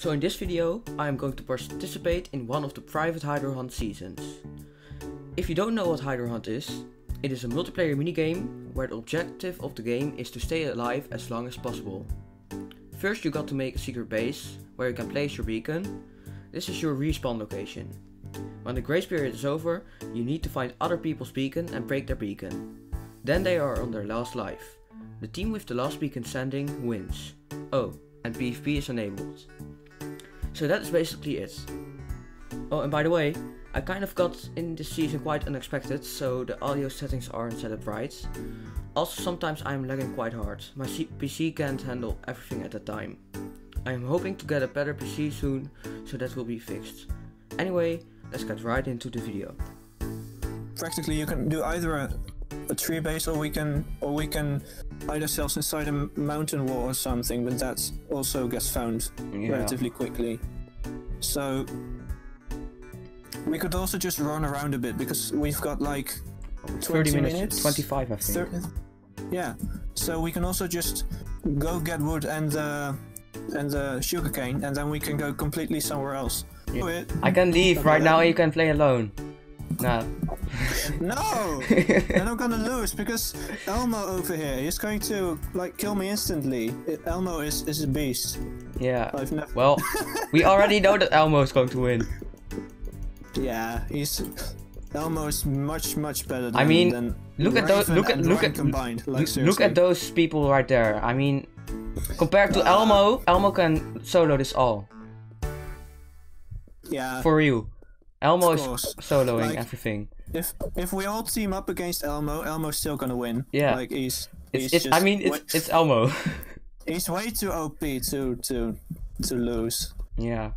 So in this video I am going to participate in one of the private Hide or Hunt seasons. If you don't know what Hide or Hunt is, it is a multiplayer minigame where the objective of the game is to stay alive as long as possible. First you got to make a secret base where you can place your beacon. This is your respawn location. When the grace period is over, you need to find other people's beacon and break their beacon. Then they are on their last life. The team with the last beacon standing wins. Oh, and PvP is enabled. So that is basically it. Oh, and by the way, I kind of got in this season quite unexpected, so the audio settings aren't set up right. Also, sometimes I'm lagging quite hard. My PC can't handle everything at that time. I am hoping to get a better PC soon, so that will be fixed. Anyway, let's get right into the video. Practically you can do either a tree base or we can hide ourselves inside a mountain wall or something, but that also gets found relatively quickly. So we could also just run around a bit because we've got like 20 minutes, 25 I think. 30, yeah, so we can also just go get wood and the sugarcane, and then we can go completely somewhere else. Yeah. I can leave right now and you can play alone. Nah. No! And I'm gonna lose because Elmo over here is going to like kill me instantly. Elmo is a beast. Yeah. Well, we already know that Elmo is going to win. Yeah, Elmo is much better than Raven. I mean, look at those people right there. I mean, compared to Elmo can solo this all. Yeah. For you. Elmo is soloing like, everything. If we all team up against Elmo, Elmo's still gonna win. Yeah. Like he's just, I mean, it's Elmo. He's way too OP to lose. Yeah.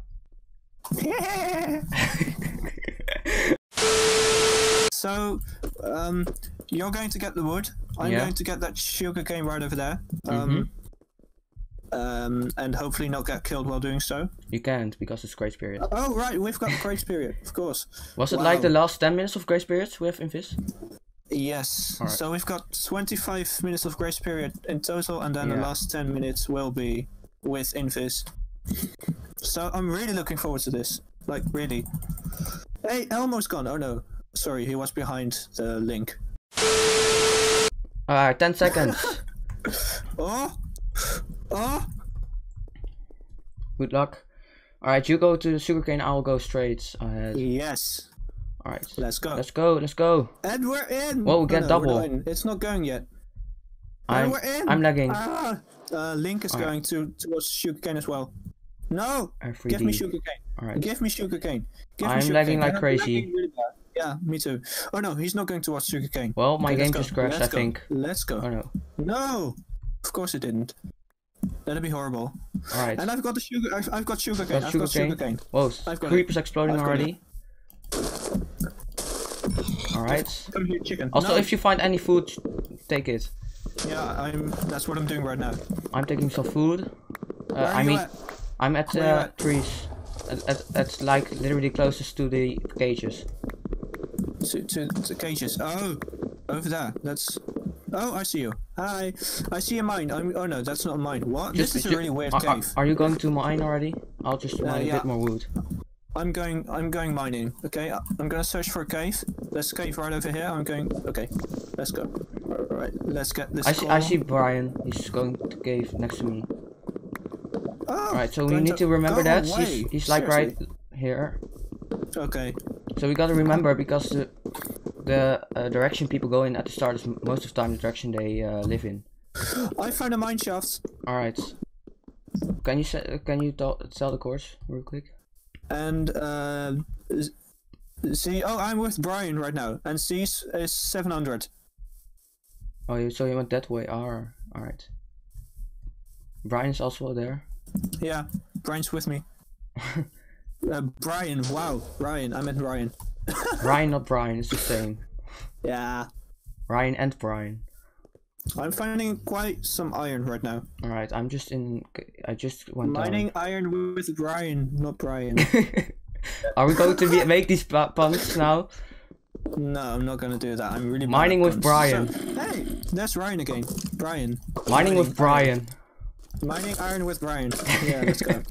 So, you're going to get the wood. I'm going to get that sugarcane right over there. And hopefully not get killed while doing so. You can't, because it's grace period. Oh right, we've got grace period, of course. Was it like the last 10 minutes of grace period we have in this? Yes, right. So we've got 25 minutes of grace period in total, and then the last 10 minutes will be with Invis. So I'm really looking forward to this, like really. Hey, Elmo's gone, oh no, sorry, he was behind the link. Alright, 10 seconds. Oh. Good luck. Alright, you go to the sugarcane, I'll go straight ahead. Yes. Alright. Let's go. Let's go, let's go. And we're in! Well, we get double. It's not going yet. We're in! I'm lagging. Link is going towards sugarcane as well. No! Give me sugarcane. Alright. Give me sugarcane. I'm lagging like crazy. Yeah, me too. Oh no, he's not going towards sugarcane. Well, my game just crashed, I think. Let's go. Oh no. No! Of course it didn't. That'd be horrible. Alright. And I've got the sugar. I've got sugarcane. I've got sugarcane. Whoa! Creepers exploding already. Alright. Come here, chicken. Also, if you find any food, take it. Yeah, that's what I'm doing right now. I'm taking some food. I'm at the trees. That's like literally closest to the cages. To cages. Oh, over there. That's. Oh, I see you. Hi. I see a mine. Oh no, that's not mine. What? This is a really weird cave. Are you going to mine already? I'll just mine a bit more wood. I'm going mining. Okay. I'm gonna search for a cave. There's a cave right over here. Okay. Let's go. All right. Let's get this. I see Brian. He's going to cave next to me. Oh, all right. So we need to remember that. He's like seriously? Right here. Okay. So we gotta remember because the direction people go in at the start is most of the time the direction they live in. I found a mine shaft. All right. Can you tell the course real quick? And see, oh, I'm with Brian right now, and C is 700. Oh, so you went that way? All right. Brian's also there. Yeah, Brian's with me. Brian, wow, Ryan, I meant Ryan. Ryan, not Brian, it's the same. Yeah. Ryan and Brian. I'm finding quite some iron right now. Alright, I just went mining down. Iron with Brian, not Brian. Are we going to make these puns now? No, I'm not gonna do that, I'm really mining with Brian. So, hey, that's Ryan again, Brian. Mining with Brian. Mining iron with Brian. Yeah, let's go.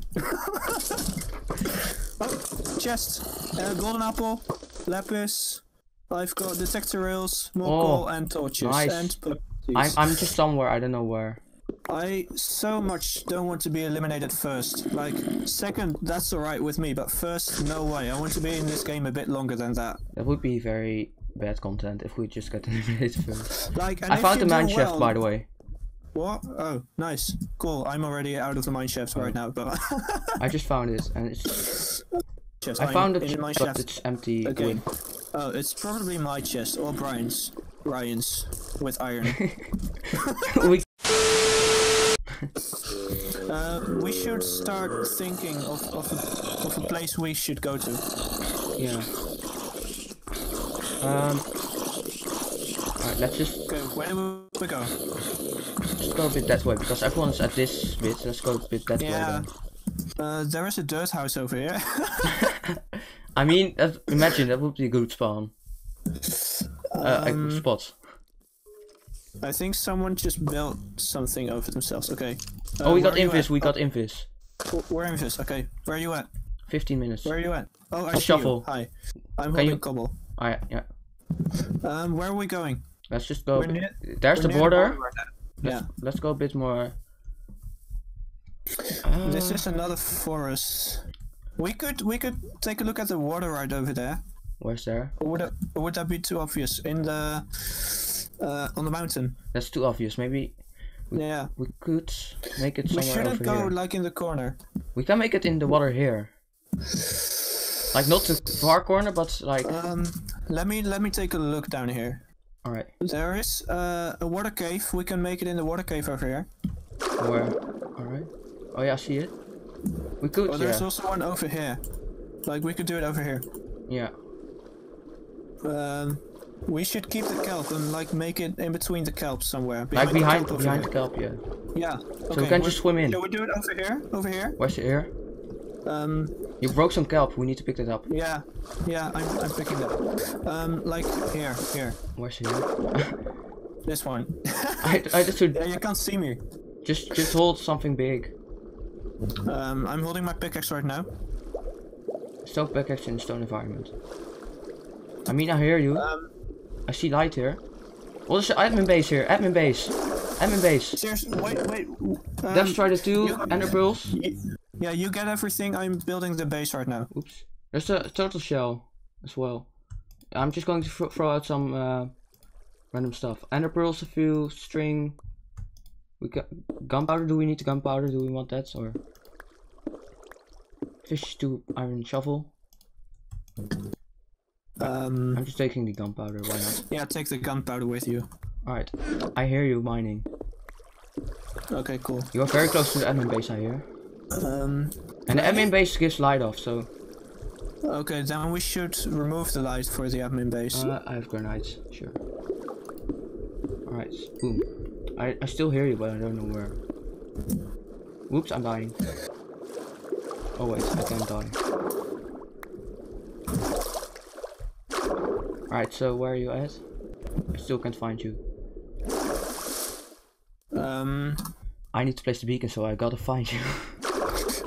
Oh, chest, golden apple, lapis. I've got detector rails, more coal, and torches. Nice. And I'm just somewhere. I don't know where. I so much don't want to be eliminated first. Like, second, that's alright with me, but first, no way. I want to be in this game a bit longer than that. That would be very bad content if we just got eliminated first. Like, I found the mineshaft, by the way. What? Oh, nice. Cool. I'm already out of the mineshaft right now, but... I just found it, and it's... Chest. I found it, but it's empty. Okay. Oh, it's probably my chest, or Ryan's, with iron. We should start thinking of a place we should go to. Yeah. Alright, let's just... Okay, where do we go? Let's go a bit that way, because everyone's at this bit. Let's go a bit that way then. There is a dirt house over here. I mean, imagine, that would be a good spawn. A spot. I think someone just built something over themselves. Okay. Oh, we got invis. We got invis. We're invis. Okay. Where are you at? 15 minutes. Where are you at? Oh, I see shovel. You. Hi. I'm holding cobble. Alright. Yeah. Where are we going? Let's just go. There's the border. Let's go a bit more. This is another forest. We could take a look at the water right over there. Where's there? Or would that be too obvious? In the. On the mountain. That's too obvious. Maybe we could make it somewhere over here. We shouldn't go like in the corner. We can make it in the water here. Like not the far corner, but like. Let me take a look down here. All right. There is a water cave. We can make it in the water cave over here. Where? All right. Oh yeah, I see it. We could. Oh, there's also one over here. Like we could do it over here. Yeah. We should keep the kelp and like make it in between the kelp somewhere. Like behind the kelp, yeah. Yeah. Okay. So we can just swim in. Can we do it over here? Over here? Where's the air? You broke some kelp. We need to pick that up. Yeah. Yeah, I'm picking that up. Like here. Where's here? This one. I just should. Yeah, you can't see me. Just hold something big. I'm holding my pickaxe right now. Stone pickaxe in the stone environment. I mean, I hear you. I see light here. What is the admin base here? Admin base. Admin base. Seriously, wait. Let's try the two ender pearls. Yeah, you get everything. I'm building the base right now. Oops. There's a turtle shell as well. I'm just going to throw out some random stuff. Ender pearls, a few, string. We got gunpowder. Do we need the gunpowder? Do we want that? Or fish to iron shovel. I'm just taking the gunpowder, why not? Yeah, take the gunpowder with you. Alright, I hear you mining. Okay, cool. You are very close to the admin base, I hear. And the admin base gives light off, so... Okay, then we should remove the light for the admin base. I have granites, sure. Alright, boom. I still hear you, but I don't know where. Whoops, I'm dying. Oh wait, I can't die. Alright, so where are you at? I still can't find you. I need to place the beacon, so I gotta find you.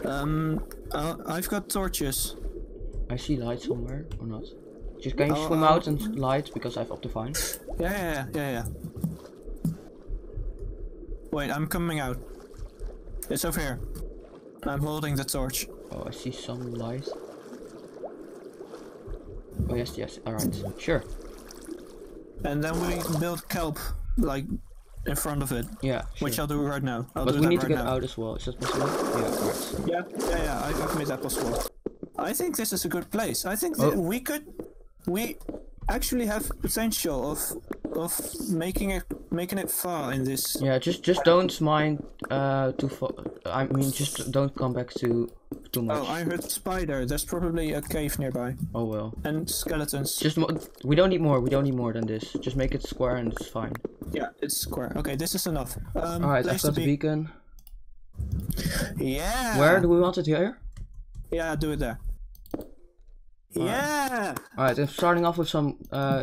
I've got torches. I see light somewhere, or not? Just can you swim out and light, because I've optifined. Yeah. Wait, I'm coming out. It's over here. I'm holding the torch. Oh, I see some light. Oh yes, alright, sure. And then we build kelp, like, in front of it. Yeah, sure. Which I'll do right now. But we need to get out as well, is that possible? Yeah, alright. Yeah, I've made that possible. I think this is a good place. I think that we actually have potential of making it far in this. Yeah, just don't mind too far. I mean, just don't come back too much. Oh, I heard spider. There's probably a cave nearby. Oh well. And skeletons. Just we don't need more. We don't need more than this. Just make it square and it's fine. Yeah, it's square. Okay, this is enough. All right, I've got the beacon. Yeah. Where do we want it here? Yeah, do it there. Yeah. All right, I'm starting off with some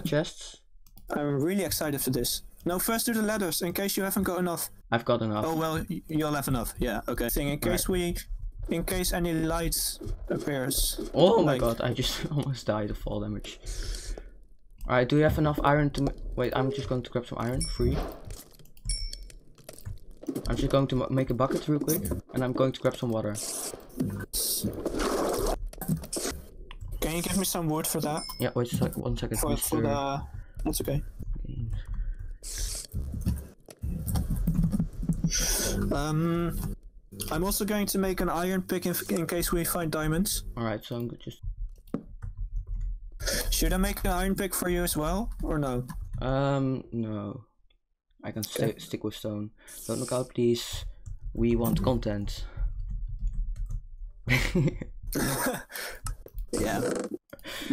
chests. I'm really excited for this. No, first do the ladders, in case you haven't got enough. I've got enough. Oh well, you'll have enough. Yeah, okay. In case we in case any lights appears. Oh my god, I just almost died of fall damage. Alright, do you have enough iron to... Wait, I'm just going to grab some iron, free. I'm just going to make a bucket real quick, and I'm going to grab some water. Can you give me some wood for that? Yeah, wait just like 1 second. For the... That's okay. I'm also going to make an iron pick in case we find diamonds. Alright, so I'm just... Should I make an iron pick for you as well, or no? No. I can stick with stone. Don't look out, please. We want content. Yeah.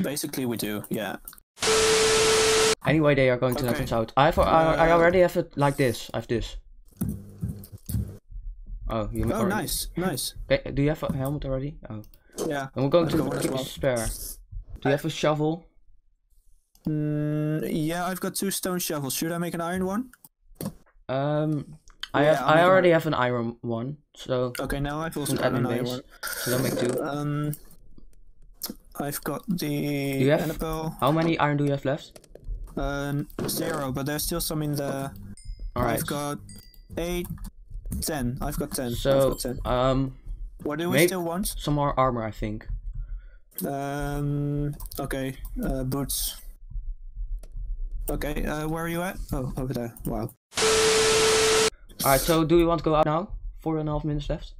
Basically, we do. Yeah. Anyway, they are going to let us out. I already have it like this. I have this. Oh, you. Oh, nice, nice. Okay, do you have a helmet already? Oh. Yeah. And we're going to keep a spare. Do you have a shovel? Yeah, I've got 2 stone shovels. Should I make an iron one? I already have an iron one, so. Okay, now I've also got an iron one. So don't make 2. I've got the apple. How many iron do you have left? 0, but there's still some in the. Alright. I've got 8, 10. I've got 10. So got 10. What do we still want? Some more armor, I think. Okay. Boots. Okay. Where are you at? Oh, over there. Wow. Alright. So, do we want to go out now? 4.5 minutes left.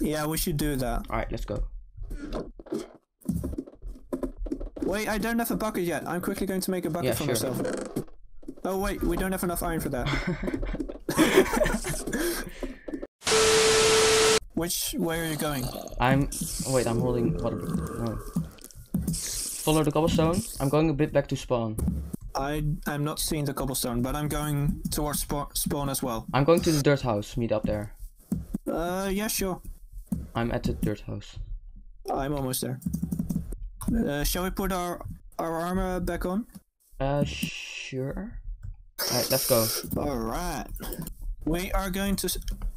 Yeah, we should do that. Alright, let's go. Wait, I don't have a bucket yet. I'm quickly going to make a bucket for myself. Oh wait, we don't have enough iron for that. Which way are you going? I'm holding water. No. Follow the cobblestone. I'm going a bit back to spawn. I'm not seeing the cobblestone, but I'm going towards spawn as well. I'm going to the dirt house. Meet up there. Yeah, sure. I'm at the dirt house. I'm almost there. Shall we put our armor back on? Sure. Alright, let's go. Alright. We are going to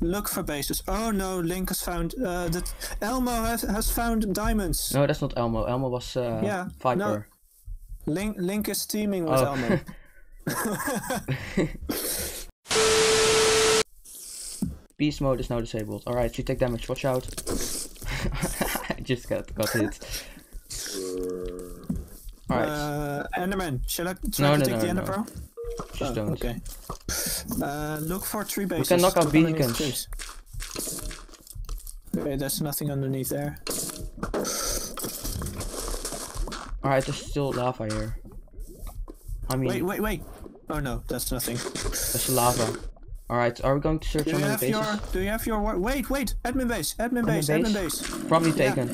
look for bases. Oh no, Link has found that Elmo has found diamonds. No, that's not Elmo. Elmo was Viper. No. Link is teaming with Elmo. Beast mode is now disabled. Alright, you take damage. Watch out. I just got hit. Alright. Enderman, shall I try to take the Ender Pearl? Just don't. Okay. Look for 3 bases. We can knock out beacons. Okay, there's nothing underneath there. Alright, there's still lava here. I mean... Wait. Oh no, that's nothing. That's lava. Alright, are we going to search on the bases? Do you have your... Wait! Admin base! Probably taken.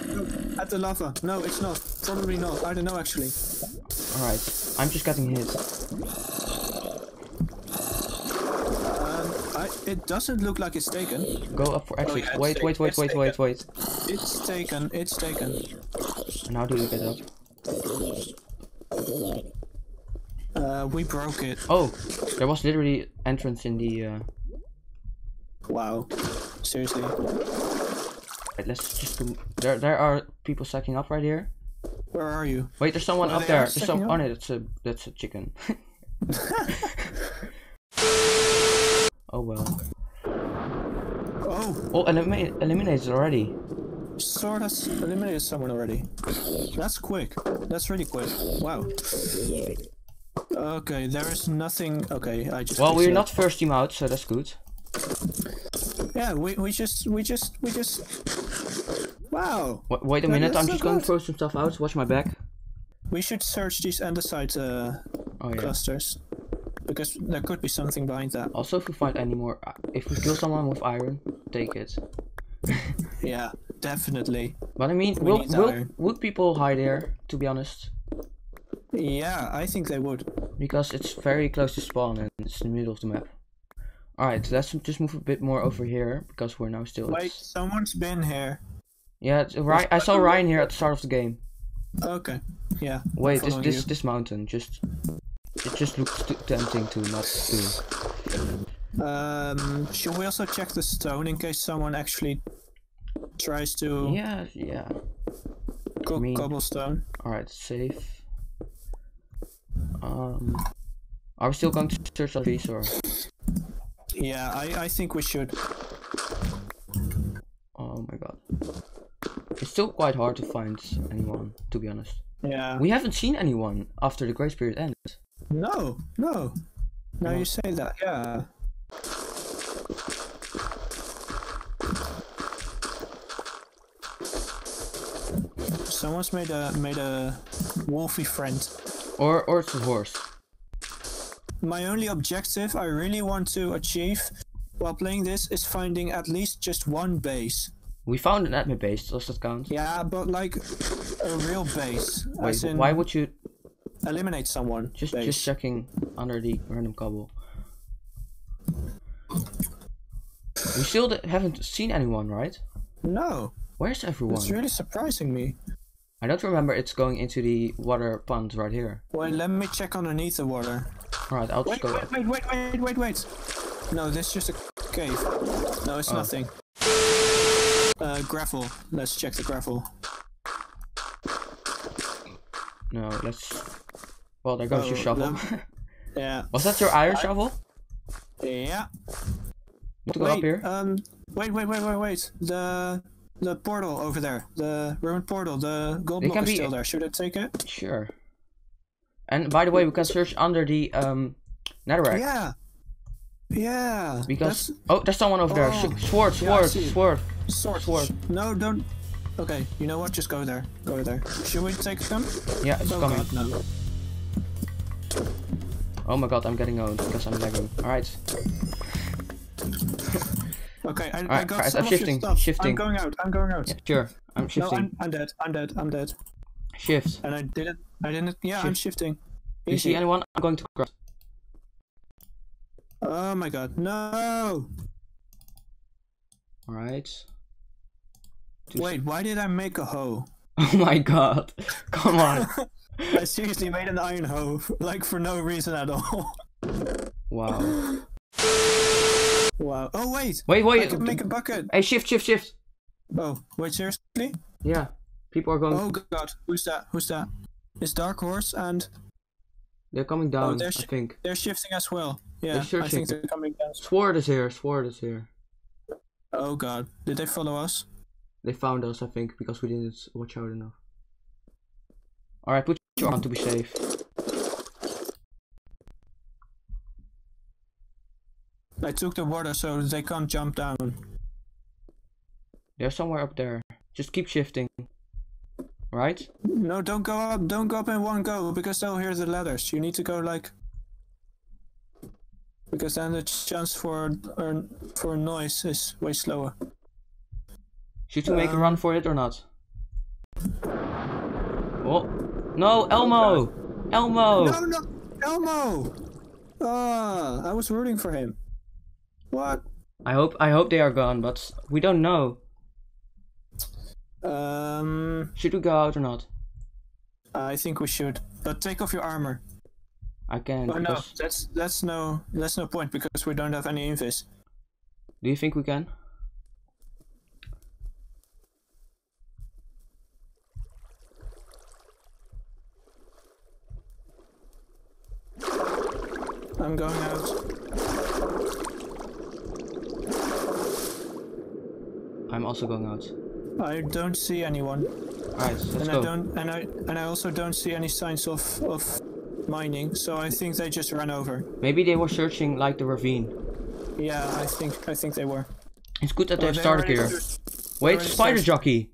At the lava. No, it's not. Probably not. I don't know, actually. Alright, I'm just getting hit. It doesn't look like it's taken. Go up for exit. Oh, yeah, wait. It's taken. And how do we get up? We broke it. Oh, there was literally entrance in the... Wow. Seriously. Right, let's just... There are people stacking up right here. Where are you? Wait, there's someone up there. There's someone on it. That's a chicken. Oh well. Oh! Oh, eliminated already. Sword has eliminated someone already. That's quick. That's really quick. Wow. Okay, there is nothing. Okay, I just. Well, we're not first team out, so that's good. Yeah, we just. Wow. Wait a minute, I'm just going to throw some stuff out. Watch my back. We should search these andesite clusters. Because there could be something behind that. Also, if we find any more, if we kill someone with iron, take it. Yeah, definitely. But I mean, would people hide here? To be honest. Yeah, I think they would. Because it's very close to spawn and it's in the middle of the map. All right, let's just move a bit more over here because we're now still. Wait, someone's been here. Yeah, I saw Ryan here at the start of the game. Okay. Yeah. Wait, this mountain just. It just looks too tempting to not do. Should we also check the stone in case someone actually tries to... Yeah. Cobblestone. Alright, safe. Are we still going to search the trees or...? Yeah, I think we should. Oh my god. It's still quite hard to find anyone, to be honest. Yeah. We haven't seen anyone after the grace period ended. No. Now you say that, yeah. Someone's made a wolfy friend. Or it's a horse. My only objective I really want to achieve while playing this is finding at least just one base. We found an admin base, does that count? Yeah, but like a real base. Wait, why would you eliminate someone? Just checking under the random cobble. We still haven't seen anyone, right? No. Where's everyone? It's really surprising me. I don't remember it's going into the water pond right here. Wait, let me check underneath the water. Alright, I'll just go. Wait. No, this is just a cave. No, it's nothing. Gravel. Let's check the gravel. No, let's... Well, there goes your shovel. Yeah. Was that your iron shovel? Yeah. Want to go up here? Wait. The portal over there. The ruined portal. The gold block is still there. Should I take it? Sure. And by the way, we can search under the netherrack. Yeah. Because there's someone over there. Sword. No, don't. Okay, you know what? Just go there. Should we take them? Yeah, it's coming. God, no. Oh my god, I'm getting owned because I'm lagging. All right. Okay, I got some of your stuff. I'm going out. Yeah, sure, I'm shifting. No, I'm dead. Shift. And I didn't. Yeah, shift. I'm shifting. Easy. You see anyone? I'm going to cross. Oh my god, no! Alright. Wait, why did I make a hoe? Oh my god, come on. I seriously made an iron hoe, like for no reason at all. Wow. Wow. Oh wait! Wait! I can make a bucket! Hey, shift! Oh, wait, seriously? Yeah. People are going... Oh god, who's that? It's Dark Horse and... They're coming down, I think. They're shifting as well. Yeah, I think they're coming down. Sword is here. Oh god, did they follow us? They found us, I think, because we didn't watch out enough. Alright, put your on to be safe. I took the water so they can't jump down. They're somewhere up there. Just keep shifting. Right? No, don't go up in one go, because they'll hear the ladders. You need to go like... Because then the chance for noise is way slower. Should you make a run for it or not? Oh. No, Elmo! Elmo! No! Elmo! Ah, I was rooting for him. What? I hope they are gone, but we don't know. Should we go out or not? I think we should, but take off your armor. I can. Oh because... no, that's no point because we don't have any invis. Do you think we can? I'm going out. I'm also going out. I don't see anyone. Alright, let's go. I also don't see any signs of mining, so I think they just ran over. Maybe they were searching like the ravine. Yeah, I think they were. It's good that they've started here. Wait, spider jockey.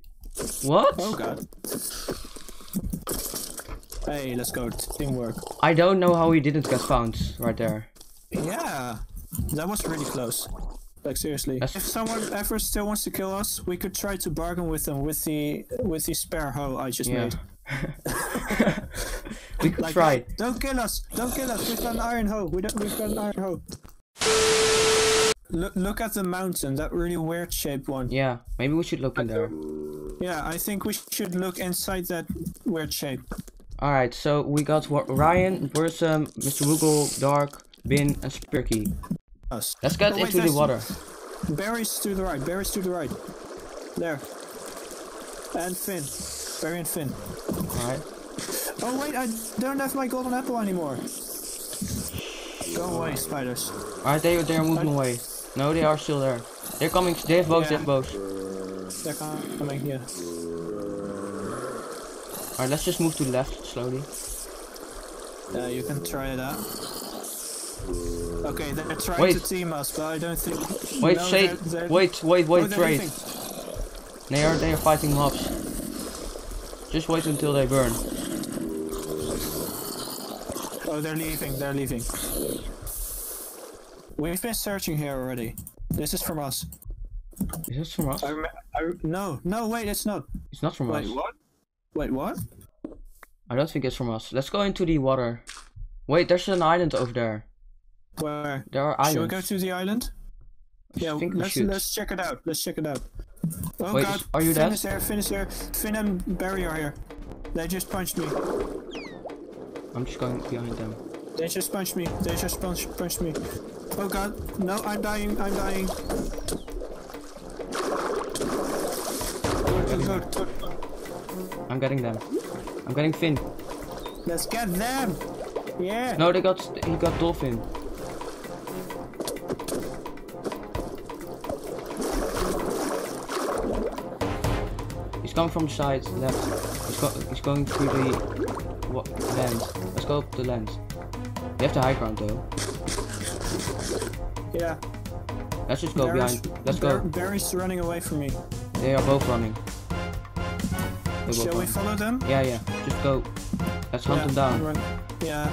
What? Oh god. Hey, let's go. Teamwork. I don't know how he didn't get found right there. Yeah, that was really close. Like seriously, if someone ever still wants to kill us, we could try to bargain with them with the spare hoe I just made. We could like, try. Don't kill us. We've got an iron hoe. We've got an iron hoe. Look at the mountain. That really weird shaped one. Yeah, maybe we should look in there. Yeah, I think we should look inside that weird shape. All right, so we got Ryan, Bursum, Mr. Woogle, Dark, Bin, and Spirky. Let's get into the water. Barry's to the right. There. And Finn. Barry and Finn. Alright. Oh wait, I don't have my golden apple anymore. Go away, spiders. Alright, they're moving away. No, they are still there. They're coming, they have both, yeah. They have both. They're coming, yeah. Alright, let's just move to the left, slowly. Yeah, you can try it out. Okay, they're trying to team us, but I don't think... Wait, no, wait, trade. They are fighting mobs. Just wait until they burn. Oh, they're leaving. We've been searching here already. This is from us. Is this from us? No, wait, it's not. It's not from us. Wait, what? I don't think it's from us. Let's go into the water. Wait, there's an island over there. Where? There are islands. Should we go to the island? Yeah, let's check it out. Oh wait, god, are you dead? Finn is here. Finn and Barry are here. They just punched me. I'm just going behind them. They just punched me. Oh god, no, I'm dying. I'm getting them. I'm getting Finn. Let's get them! Yeah! No, he got Dolphin. He's coming from the side, left. He's going through the land. Let's go up the land. You have the high ground though. Yeah. Let's just go behind. Let's go. Barry's running away from me. They are both running. Shall we follow them? Yeah. Just go. Let's hunt them down. Run. Yeah.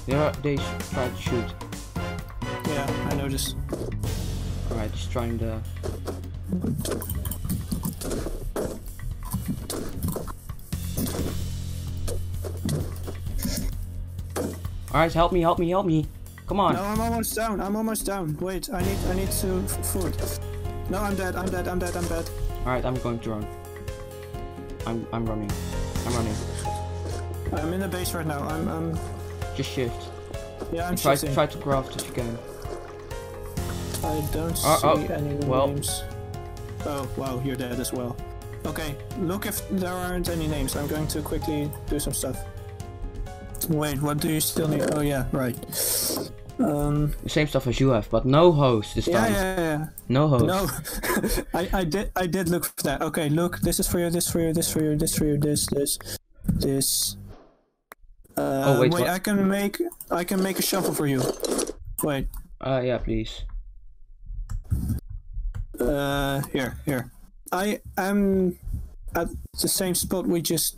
Alright. They try to shoot. Yeah, I noticed. Alright, just trying to... Alright, help me. Come on. No, I'm almost down. Wait, I need to food. No, I'm dead. Alright, I'm going to run. I'm running. I'm in the base right now. I'm just shift. Yeah, I'm shifting. Try to craft if you can. I don't see any names. Oh, wow, you're dead as well. Okay, look if there aren't any names. I'm going to quickly do some stuff. Wait, what do you still need? Oh yeah, right. The same stuff as you have, but no host this time. Yeah. No host. No. I did look for that. Okay, look, this is for you, this for you, this. Oh, wait, I can make a shovel for you. Wait. Yeah, please. Here. I am at the same spot we just...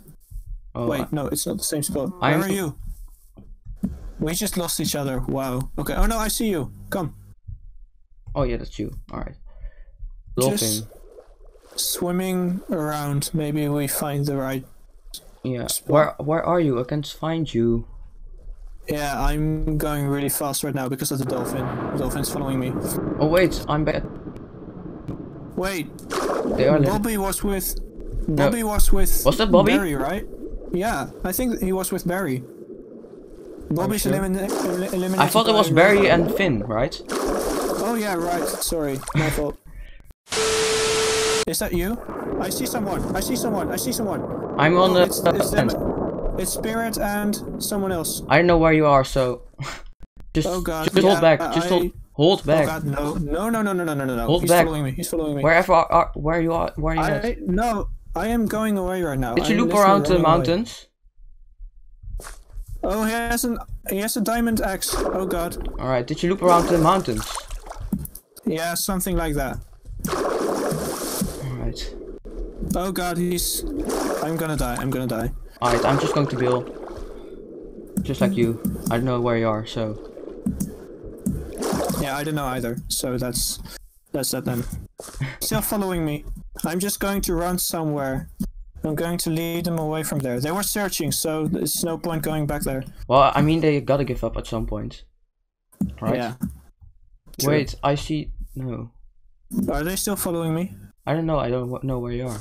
Oh, wait, no, it's not the same spot. Where are you? We just lost each other. Wow. Okay. Oh no, I see you. Come. Oh yeah, that's you. All right. Just swimming around. Maybe we find the right. Yeah. Spot. Where are you? I can't find you. Yeah, I'm going really fast right now because of the dolphin. The dolphin's following me. Oh wait, I'm back. Wait. They are. Bobby was with. Was that Bobby? Barry, right? Yeah, I think he was with Barry. Bobby's eliminated. I thought it was Barry and Finn, right? Oh yeah, right. Sorry, my fault. Is that you? I see someone. I'm on the... It's Spirit and someone else. I don't know where you are, so... Just hold back. Oh god, no. Hold back. He's following me. Where are you at? No, I am going away right now. Did you loop around the mountains? Away. Oh, he has a diamond axe. Oh god. Alright, did you loop around the mountains? Yeah, something like that. Alright. Oh god, I'm gonna die. Alright, I'm just going to build. Just like you. I don't know where you are, so... Yeah, I don't know either, so that's that then. Still following me. I'm just going to run somewhere. I'm going to lead them away from there. They were searching, so there's no point going back there. Well, I mean, they gotta give up at some point. Right? Yeah. Wait, true. I see... No. Are they still following me? I don't know, I don't know where you are.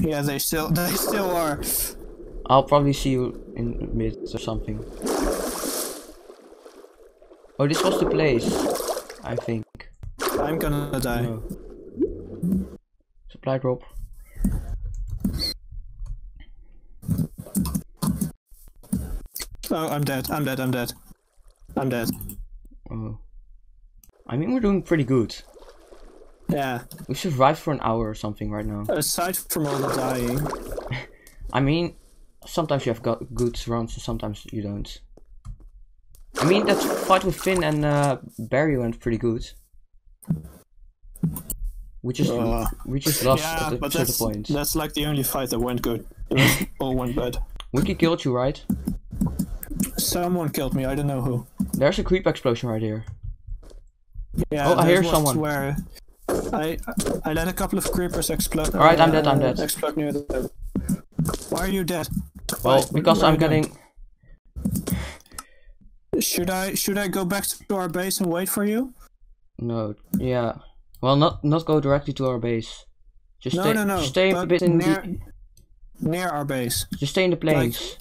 Yeah, they still are. I'll probably see you in mid or something. Oh, this was the place, I think. I'm gonna die. No. Supply drop. Oh, I'm dead. I'm dead. I'm dead. I'm dead. Oh. I mean, we're doing pretty good. Yeah. We survived for an hour or something right now. Aside from all the dying. I mean, sometimes you have got good rounds and sometimes you don't. I mean, that fight with Finn and Barry went pretty good. We just lost at a certain point. That's like the only fight that went good. It was all went bad. Wiki killed you, right? Someone killed me. I don't know who. There's a creep explosion right here. Yeah. Oh, I hear someone. Where I let a couple of creepers explode. All right, I'm dead. I'm dead. Explode near them. Why are you dead? Well, because I'm getting. Should I go back to our base and wait for you? No. Yeah. Well, not go directly to our base. Just stay a bit in near our base. Just stay in the plains.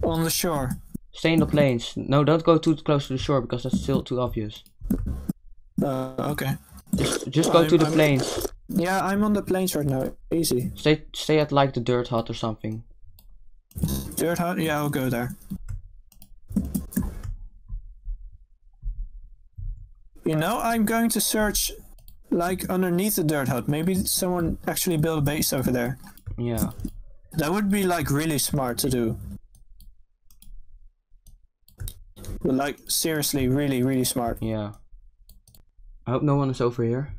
Like, on the shore. Stay in the plains. No, don't go too close to the shore because that's still too obvious. Okay. Just go to the plains. Yeah, I'm on the plains right now. Easy. Stay at like the dirt hut or something. Dirt hut? Yeah, I'll go there. You know, I'm going to search like underneath the dirt hut. Maybe someone actually built a base over there. Yeah. That would be like really smart to do. But like seriously, really, really smart. Yeah. I hope no one is over here.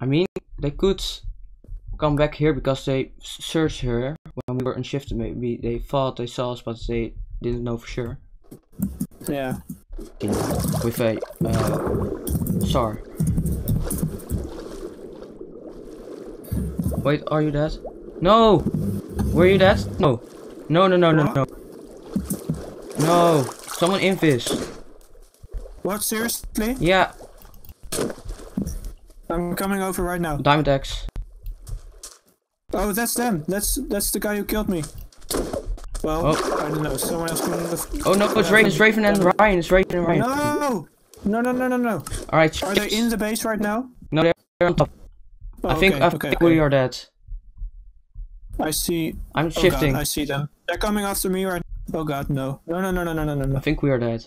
I mean, they could come back here because they searched here when we were on shift. Maybe they thought they saw us, but they didn't know for sure. Yeah. With a star. Wait, are you dead? No! Were you dead? No. No, no, no, no, no. No! Someone invis. What? Seriously? Yeah. I'm coming over right now. Diamond X. Oh, that's them. That's the guy who killed me. Well, oh. I don't know. Someone else could have. Oh no! It's Raven. It's Raven and Ryan. It's Raven and Ryan. No! No! No! No! No! No! All right. Are they in the base right now? No, they're on top. Oh, I think we are dead. I see. I'm shifting. God, I see them. They're coming after me right now. Oh god, no. No, no, no, no, no, no, no. I think we are dead.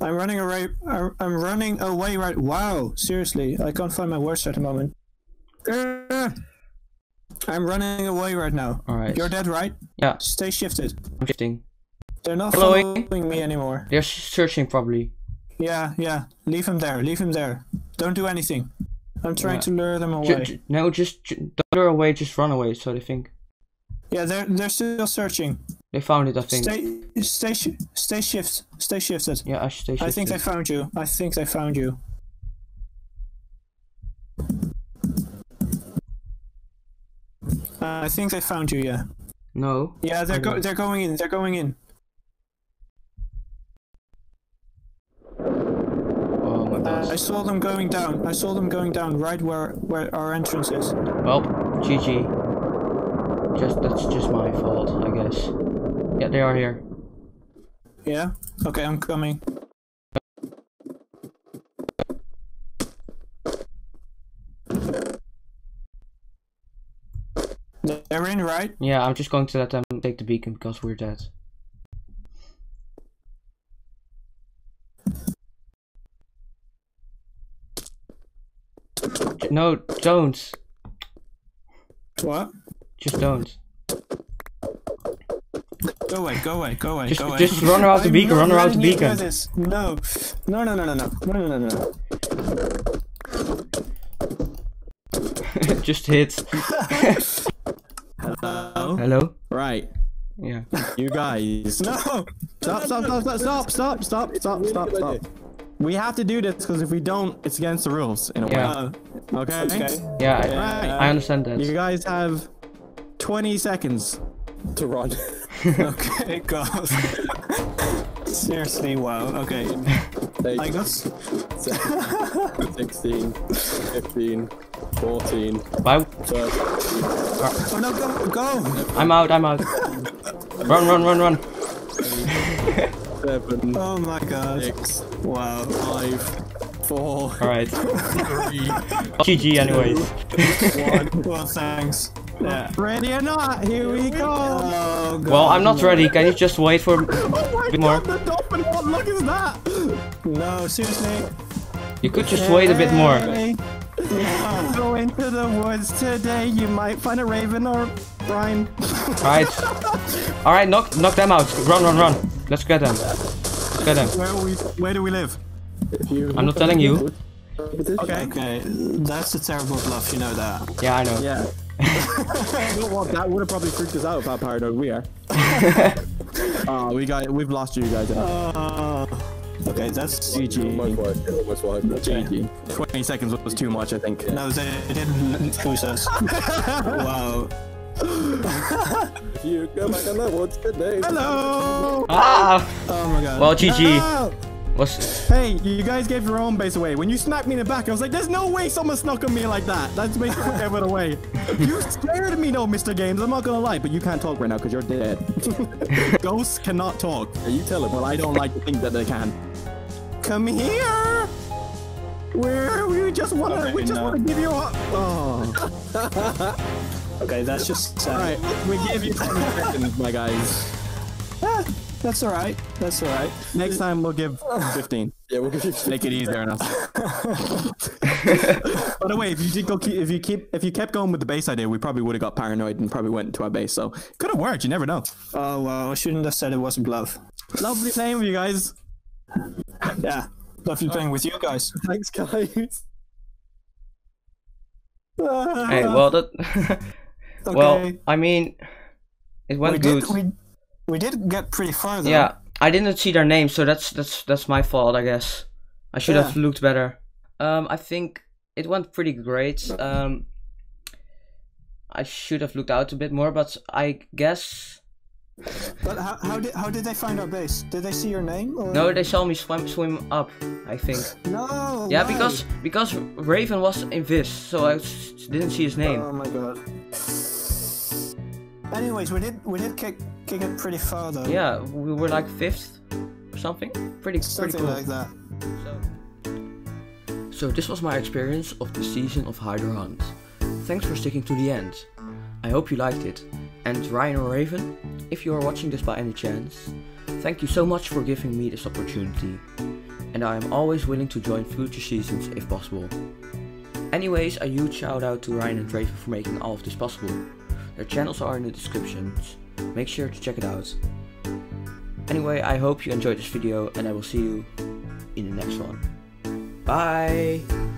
I'm running away right. Wow, seriously. I can't find my words at the moment. I'm running away right now. Alright. You're dead, right? Yeah. Stay shifted. I'm shifting. They're not following me anymore. They're searching, probably. Yeah, yeah. Leave him there. Leave him there. Don't do anything. I'm trying to lure them away. No, just don't lure away. Just run away, so they think. Yeah, they're still searching. They found it, I think. Stay shifted. Yeah, stay shifted. I think they found you. I think they found you. I think they found you. Yeah. No. Yeah, they're going in. They're going in. Oh my god. I saw them going down. I saw them going down right where our entrance is. Well, GG. That's just my fault, I guess. Yeah, they are here. Yeah? Okay, I'm coming. They're in, right? Yeah, I'm just going to let them take the beacon because we're dead. No, don't! What? Just don't. Go away, go away, go away, go away. Just run around the beacon, run around the beacon. No, no, no, no, no, no, no, no, no, no. Just hit. Hello? Hello? Right. Yeah. You guys. No! Stop. We have to do this because if we don't, it's against the rules in a way. Okay? Yeah, I understand that. You guys have 20 seconds to run. Okay, god. Seriously, wow. Okay. 8, I got 7, 16, 15, 14. Bye. 13. Oh no, go! I'm out. Run. seven. Oh my god. Six. Wow. 5, 4. Alright. 3. GG, anyways. 1. Well, thanks. Yeah. Ready or not, here we go. Oh, God. Well, I'm not ready. Can you just wait for a bit more? The dolphin, what luck is that? No, seriously. You could just wait a bit more. Yeah. Go into the woods today. You might find a Raven or Brian. Alright. Alright, knock them out. Run. Let's get them. Where do we live? I'm not telling you. Okay. That's a terrible bluff, you know that. Yeah, I know. Yeah. That would have probably freaked us out of how paranoid we are. We've lost you guys. Okay, that's GG. Okay. 20 seconds was too much, I think. Yeah. No, they didn't push us. Wow. You go back on the woods today. Hello! Ah! Oh my god. Well, GG. No! Hey, you guys gave your own base away. When you smacked me in the back, I was like, there's no way someone snuck on me like that. That's basically what I went away. You scared me though, Mr. Gamez. I'm not gonna lie, but you can't talk right now because you're dead. Ghosts cannot talk. You tell them. Well, I don't like to think that they can. Come here! We just wanna give you up. Oh. Okay, that's just sad. Alright, we give you 20 seconds, my guys. That's alright. That's alright. Next time we'll give 15. Yeah, we'll give you 15. Make it easier enough. By the way, if you kept going with the base idea, we probably would have got paranoid and probably went into our base. So could have worked. You never know. Oh well, I shouldn't have said it wasn't bluff. Lovely playing with you guys. Yeah, lovely playing with you guys. Thanks, guys. Hey, well that. Okay. Well, I mean, it went good. We did get pretty far though. Yeah, I didn't see their name, so that's my fault, I guess. I should have looked better. I think it went pretty great. I should have looked out a bit more, but I guess. But how did they find our base? Did they see your name? Or... No, they saw me swim up, I think. No. Yeah, why? because Raven was in this, so I didn't see his name. Oh my god. Anyways, we did kick it pretty far though. Yeah, we were like 5th or something. Pretty cool. Like that. So this was my experience of the season of Hide or Hunt. Thanks for sticking to the end. I hope you liked it. And Ryan or Raven, if you are watching this by any chance, thank you so much for giving me this opportunity. And I am always willing to join future seasons if possible. Anyways, a huge shout out to Ryan and Raven for making all of this possible. Their channels are in the descriptions, make sure to check it out. Anyway, I hope you enjoyed this video and I will see you in the next one. Bye!